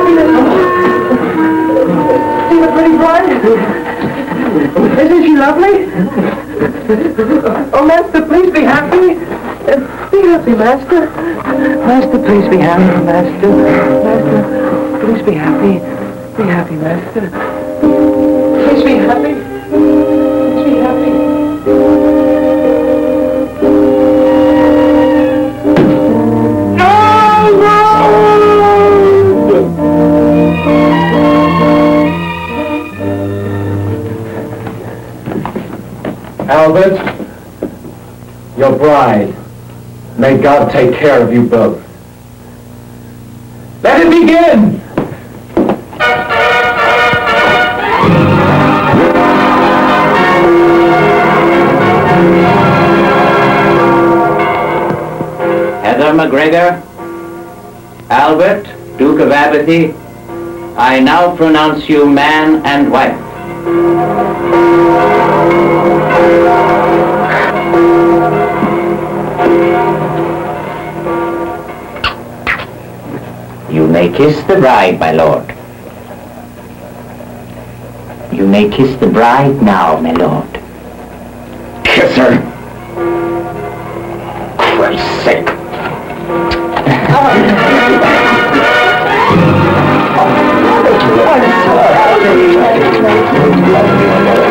Fabulous. Isn't it pretty bright? Isn't she lovely? Oh, master, please be happy. Be happy, master. Master, please be happy, master. Master, please be happy. Be happy, master. Please be happy. Please be happy. Albert, your bride. May God take care of you both. Let it begin! Heather McGregor, Albert, Duke of Abernathy, I now pronounce you man and wife. You may kiss the bride, my lord. You may kiss the bride now, my lord. Kiss her. Christ's sake. Oh,